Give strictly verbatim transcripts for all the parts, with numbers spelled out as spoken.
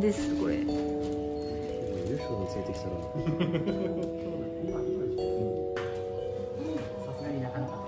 ですこれ。ユーフォーについてきたら。さすがになかなか。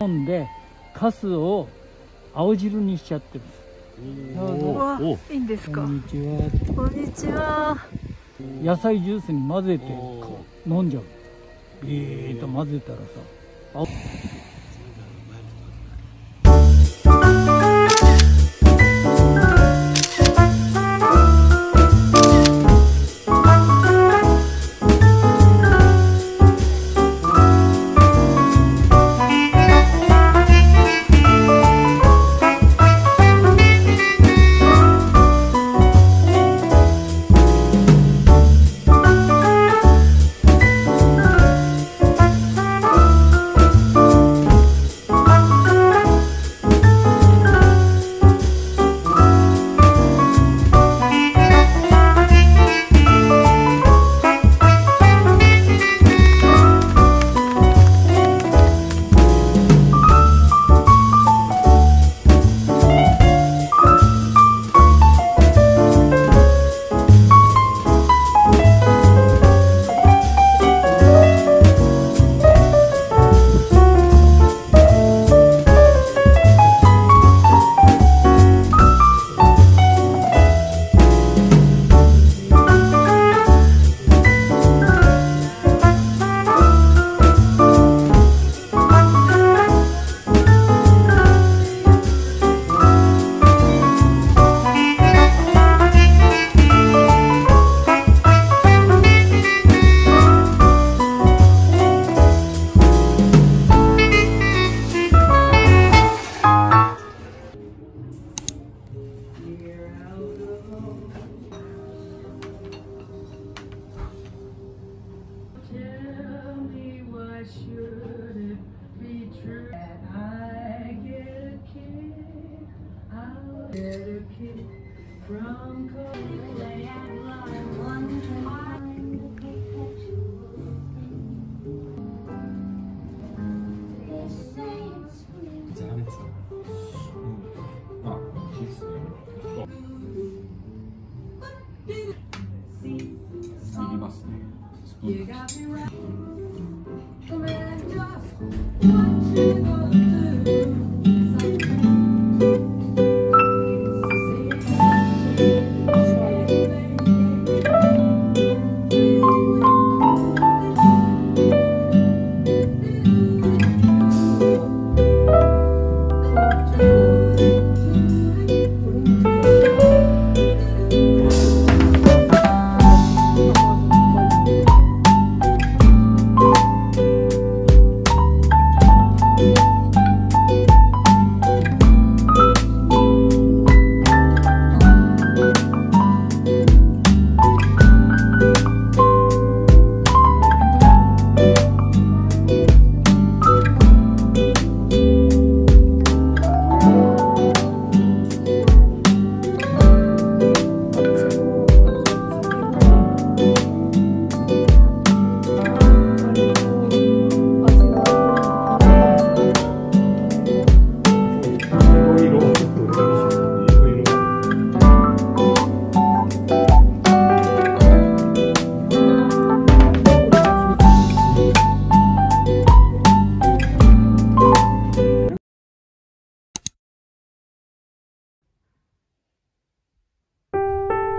飲んでカスを青汁にしちゃってます。いいんですか。こんにちは。こんにちは。野菜ジュースに混ぜて飲んじゃう。ビーッと混ぜたらさ。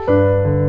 You